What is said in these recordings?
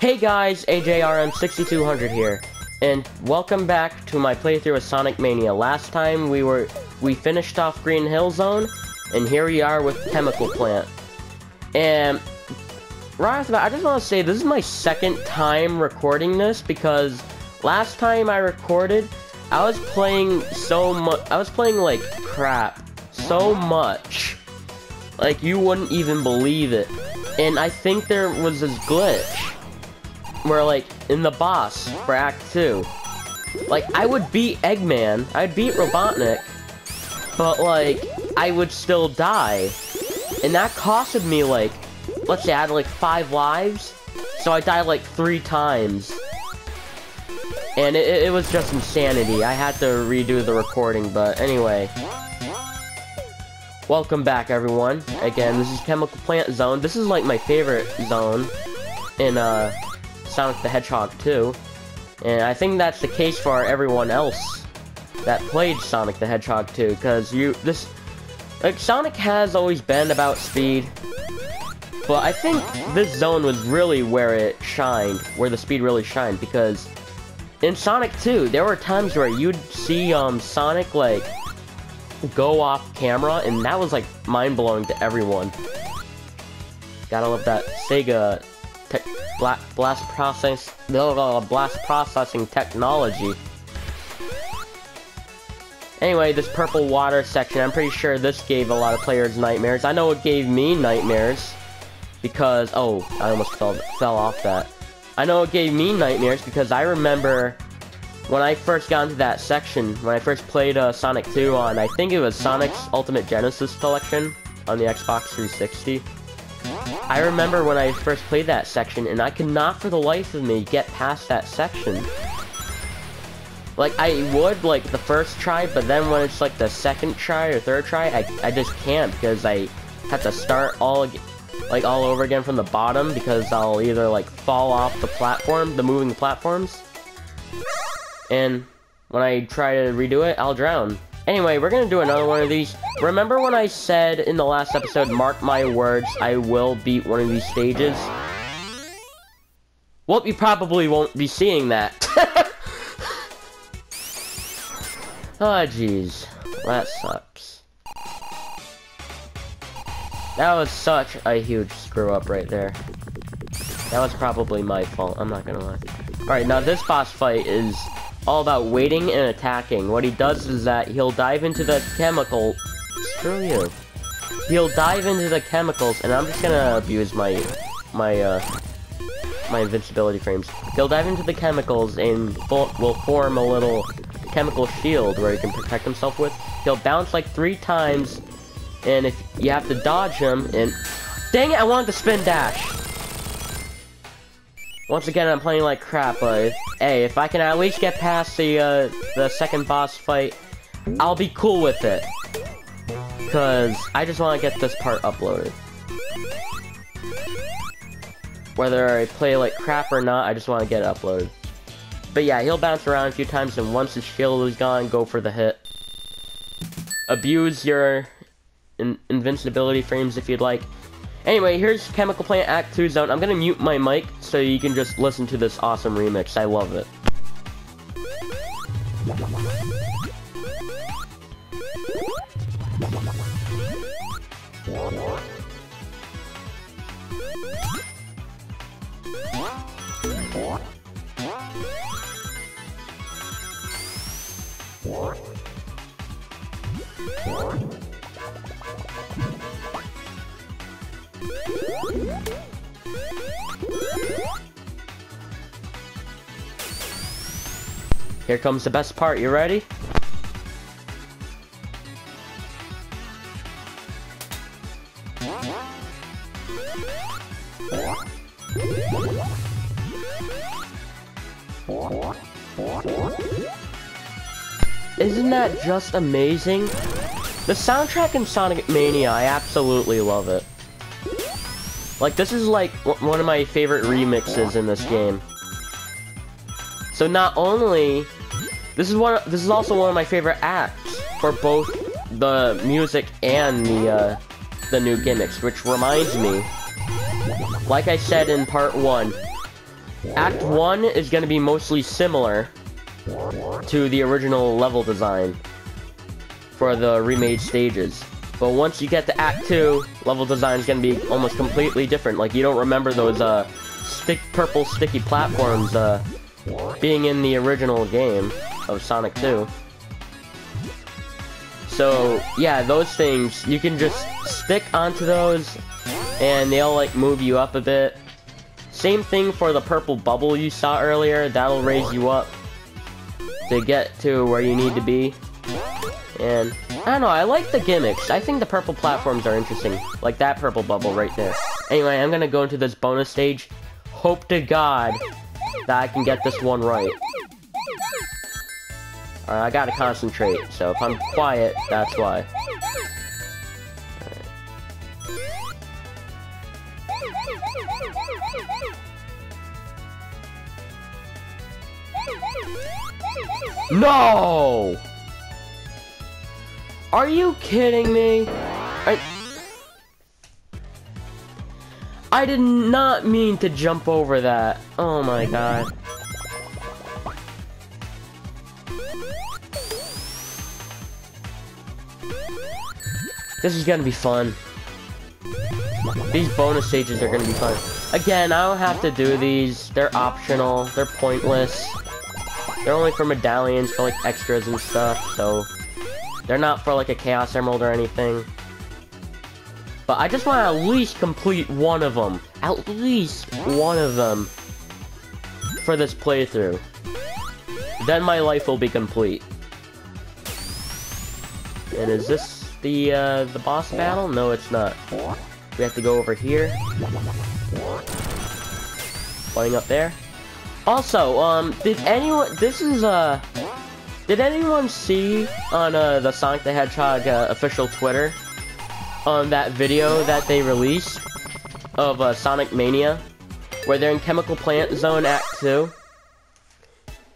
Hey guys, AJRM6200 here, and welcome back to my playthrough of Sonic Mania. Last time we finished off Green Hill Zone, and here we are with Chemical Plant. And right off the bat, I just want to say this is my second time recording this because last time I recorded, I was playing so much. I was playing like crap, so much, like you wouldn't even believe it. And I think there was this glitch where, like, in the boss for Act 2, like, I would beat Eggman, I'd beat Robotnik, but, like, I would still die. And that costed me, like, let's say I had, like, 5 lives, so I died, like, 3 times. And it was just insanity. I had to redo the recording, but anyway. Welcome back, everyone. Again, this is Chemical Plant Zone. This is, like, my favorite zone in, Sonic the Hedgehog 2, and I think that's the case for everyone else that played Sonic the Hedgehog 2, because Sonic has always been about speed, but I think this zone was really where it shined, where the speed really shined, because in Sonic 2, there were times where you'd see, Sonic, like, go off camera, and that was, like, mind-blowing to everyone. Gotta love that Sega blast processing technology. Anyway, this purple water section, I'm pretty sure this gave a lot of players nightmares. I know it gave me nightmares because, oh, I almost fell off that. I know it gave me nightmares because I remember when I first got into that section, when I first played Sonic 2 on, I think it was Sonic's Ultimate Genesis Collection on the Xbox 360. I remember when I first played that section, and I could not for the life of me get past that section. Like, I would, like, the first try, but then when it's, like, the second try or third try, I just can't, because I have to start all over again from the bottom, because I'll either, like, fall off the platform, the moving platforms, and when I try to redo it, I'll drown. Anyway, we're gonna do another one of these. Remember when I said in the last episode, mark my words, I will beat one of these stages? Well, you probably won't be seeing that. Oh, jeez. That sucks. That was such a huge screw-up right there. That was probably my fault, I'm not gonna lie. Alright, now this boss fight is all about waiting and attacking. What he does is that he'll dive into the chemical. Screw you. He'll dive into the chemicals, and I'm just gonna abuse my invincibility frames. He'll dive into the chemicals and will form a little chemical shield where he can protect himself with. He'll bounce like 3 times, and if you have to dodge him, and dang it, I wanted to spin dash. Once again, I'm playing like crap, but hey, if I can at least get past the second boss fight, I'll be cool with it. Because I just want to get this part uploaded. Whether I play like crap or not, I just want to get it uploaded. But yeah, he'll bounce around a few times, and once his shield is gone, go for the hit. Abuse your invincibility frames if you'd like. Anyway, here's Chemical Plant Act 2 Zone. I'm gonna mute my mic so you can just listen to this awesome remix. I love it. Here comes the best part, you ready? Isn't that just amazing? The soundtrack in Sonic Mania, I absolutely love it. Like, this is like one of my favorite remixes in this game. So not only this is also one of my favorite acts for both the music and the new gimmicks, which reminds me, like I said in part 1, Act 1 is going to be mostly similar to the original level design for the remade stages. But once you get to Act 2, level design is going to be almost completely different. Like, you don't remember those purple sticky platforms being in the original game of Sonic 2. So, yeah, those things, you can just stick onto those, and they'll, like, move you up a bit. Same thing for the purple bubble you saw earlier. That'll raise you up to get to where you need to be. And, I don't know, I like the gimmicks. I think the purple platforms are interesting. Like that purple bubble right there. Anyway, I'm gonna go into this bonus stage. Hope to God that I can get this one right. Alright, I gotta concentrate, so if I'm quiet, that's why. Right. No! Are you kidding me? I did not mean to jump over that. Oh my god. This is gonna be fun. These bonus stages are gonna be fun. Again, I don't have to do these. They're optional. They're pointless. They're only for medallions, for like extras and stuff, so... They're not for like a Chaos Emerald or anything. But I just want to at least complete one of them. At least one of them for this playthrough. Then my life will be complete. And is this the boss battle? No, it's not. We have to go over here. Flying up there. Also, did anyone see on the Sonic the Hedgehog official Twitter on that video that they released of Sonic Mania, where they're in Chemical Plant Zone Act 2?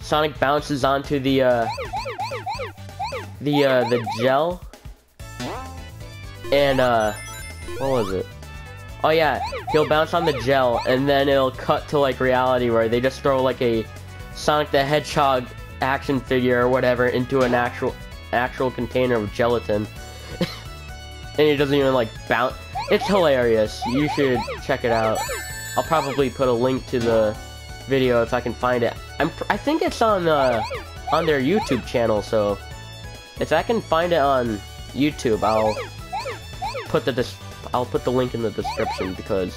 Sonic bounces onto the gel, and what was it? Oh yeah, he'll bounce on the gel, and then it'll cut to like reality where they just throw like a Sonic the Hedgehog action figure or whatever into an actual container of gelatin, and it doesn't even like bounce. It's hilarious. You should check it out. I'll probably put a link to the video if I can find it. I think it's on their YouTube channel, so if I can find it on YouTube, I'll put the link in the description, because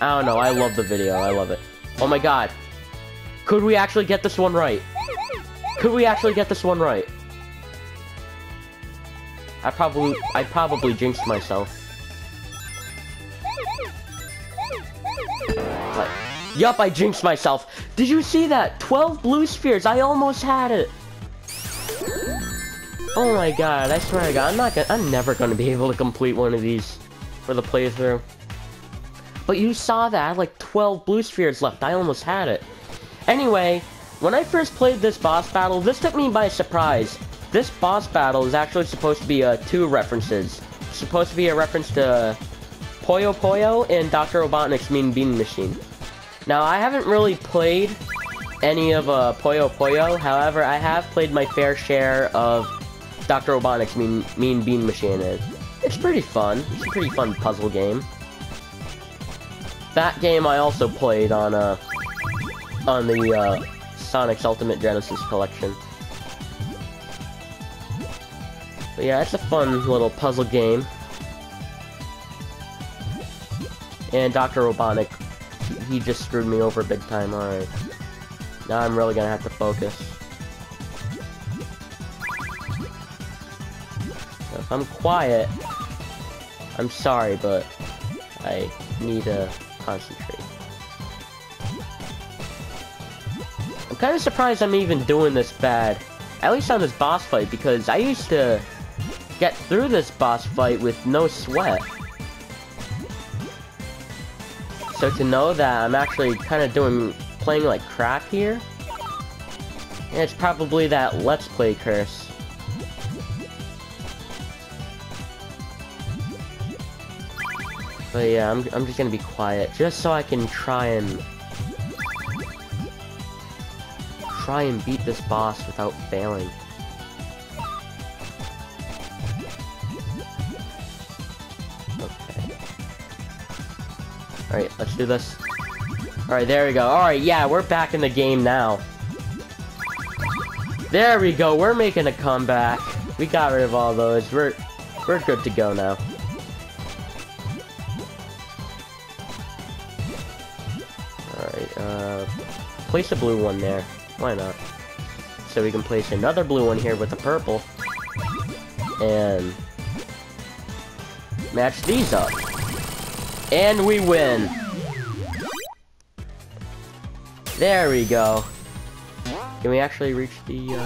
I don't know, I love the video. I love it. Oh my god, could we actually get this one right? Could we actually get this one right? I probably jinxed myself. But, yup, I jinxed myself. Did you see that? 12 blue spheres. I almost had it. Oh my god! I swear to God, I'm never gonna be able to complete one of these for the playthrough. But you saw that I had like 12 blue spheres left. I almost had it. Anyway. When I first played this boss battle, this took me by surprise. This boss battle is actually supposed to be two references. It's supposed to be a reference to Puyo Puyo and Dr. Robotnik's Mean Bean Machine. Now, I haven't really played any of Puyo Puyo. However, I have played my fair share of Dr. Robotnik's Mean Bean Machine. It's pretty fun. It's a pretty fun puzzle game. That game I also played on the Sonic's Ultimate Genesis Collection. But yeah, it's a fun little puzzle game. And Dr. Robotnik, he just screwed me over big time. Alright. Now I'm really gonna have to focus. So if I'm quiet, I'm sorry, but I need to concentrate. I'm kind of surprised I'm even doing this bad, at least on this boss fight, because I used to get through this boss fight with no sweat. So to know that I'm actually kind of playing like crap here, and it's probably that Let's Play curse. But yeah, I'm just gonna be quiet, just so I can try and try and beat this boss without failing. Okay. Alright, let's do this. Alright, there we go. Alright, yeah, we're back in the game now. There we go, we're making a comeback. We got rid of all those. We're good to go now. Alright, place a blue one there. Why not? So we can place another blue one here with the purple. And match these up. And we win! There we go. Can we actually reach the,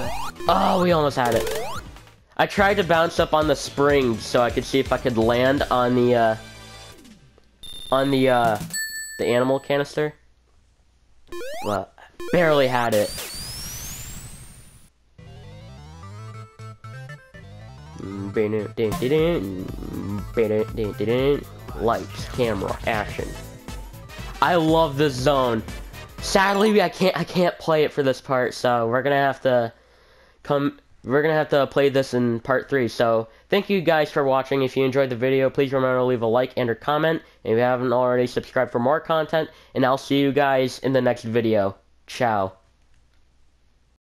Oh, we almost had it. I tried to bounce up on the spring so I could see if I could land on the, the animal canister. Well, I barely had it. Lights, camera, action. I love this zone. Sadly, I can't play it for this part, so we're gonna have to play this in part 3. So thank you guys for watching. If you enjoyed the video, please remember to leave a like and a comment. And if you haven't already, subscribe for more content. And I'll see you guys in the next video. Ciao.